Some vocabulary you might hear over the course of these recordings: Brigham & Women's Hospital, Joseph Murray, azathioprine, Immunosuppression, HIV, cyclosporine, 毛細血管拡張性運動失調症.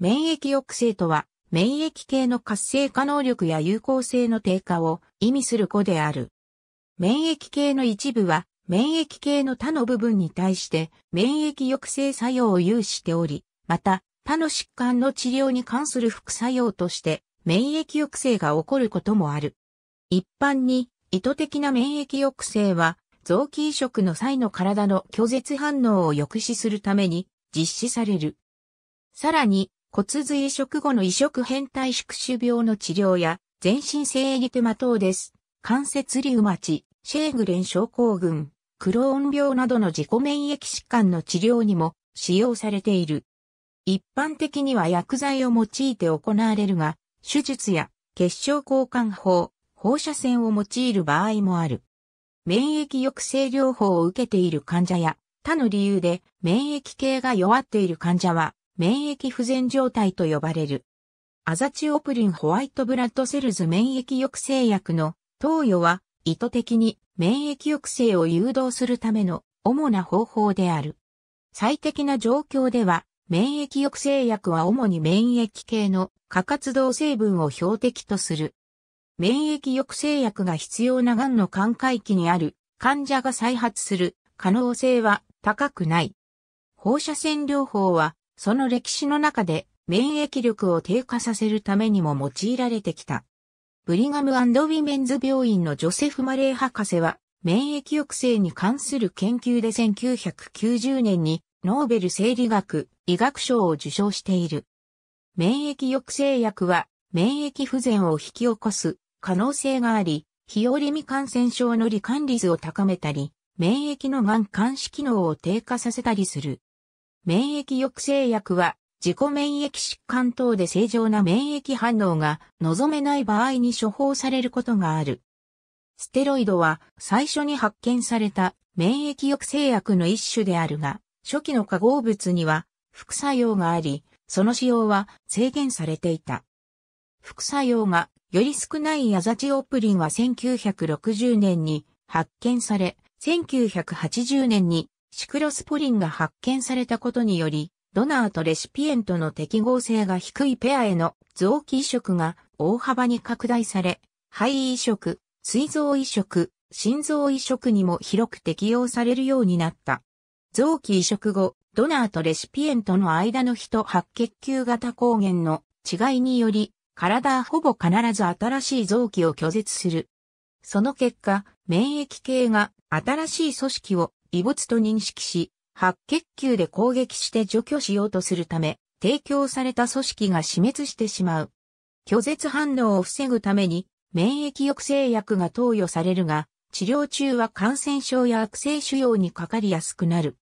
免疫抑制とは、免疫系の活性化能力や有効性の低下を意味する語である。免疫系の一部は、免疫系の他の部分に対して、免疫抑制作用を有しており、また、他の疾患の治療に関する副作用として、免疫抑制が起こることもある。一般に、意図的な免疫抑制は、臓器移植の際の体の拒絶反応を抑止するために実施される。さらに、骨髄移植後の移植変態宿主病の治療や、全身性エリテマ等です。関節リウマチ、シェーグレン症候群、クローン病などの自己免疫疾患の治療にも使用されている。一般的には薬剤を用いて行われるが、手術や血小交換法、放射線を用いる場合もある。免疫抑制療法を受けている患者や、他の理由で免疫系が弱っている患者は、免疫不全状態と呼ばれる。アザチオプリンホワイトブラッドセルズ免疫抑制薬の投与は意図的に免疫抑制を誘導するための主な方法である。最適な状況では免疫抑制薬は主に免疫系の過活動成分を標的とする。免疫抑制薬が必要な癌の寛解期にある患者が再発する可能性は高くない。放射線療法はその歴史の中で免疫力を低下させるためにも用いられてきた。ブリガム&ウィメンズ病院のジョセフ・マレー博士は免疫抑制に関する研究で1990年にノーベル生理学・医学賞を受賞している。免疫抑制薬は免疫不全を引き起こす可能性があり、日和見感染症の罹患率を高めたり、免疫のがん監視機能を低下させたりする。免疫抑制薬は自己免疫疾患等で正常な免疫反応が望めない場合に処方されることがある。ステロイドは最初に発見された免疫抑制薬の一種であるが、初期の化合物には副作用があり、その使用は制限されていた。副作用がより少ないアザチオプリンは1960年に発見され、1980年にシクロスポリンが発見されたことにより、ドナーとレシピエントの適合性が低いペアへの臓器移植が大幅に拡大され、肺移植、膵臓移植、心臓移植にも広く適用されるようになった。臓器移植後、ドナーとレシピエントの間の非白血球型抗原の違いにより、体はほぼ必ず新しい臓器を拒絶する。その結果、免疫系が新しい組織を異物と認識し、白血球で攻撃して除去しようとするため、提供された組織が死滅してしまう。拒絶反応を防ぐために、免疫抑制薬が投与されるが、治療中は感染症や悪性腫瘍にかかりやすくなる。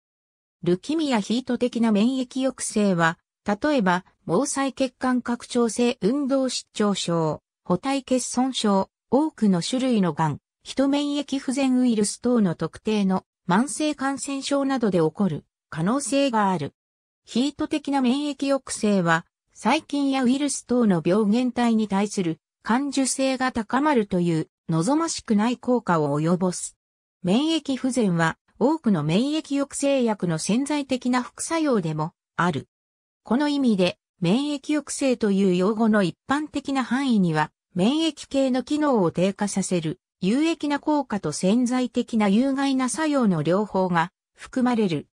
ルキミアヒート的な免疫抑制は、例えば、毛細血管拡張性運動失調症、補体欠損症、多くの種類のがん、ヒト免疫不全ウイルス等の特定の慢性感染症などで起こる可能性がある。ヒート的な免疫抑制は、細菌やウイルス等の病原体に対する感受性が高まるという望ましくない効果を及ぼす。免疫不全は多くの免疫抑制薬の潜在的な副作用でもある。この意味で、免疫抑制という用語の一般的な範囲には、免疫系の機能を低下させる。有益な効果と潜在的な有害な作用の両方が含まれる。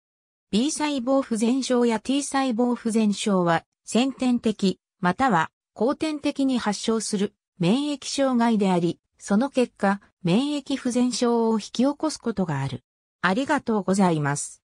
B 細胞不全症や T 細胞不全症は先天的または後天的に発症する免疫障害であり、その結果免疫不全症を引き起こすことがある。ありがとうございます。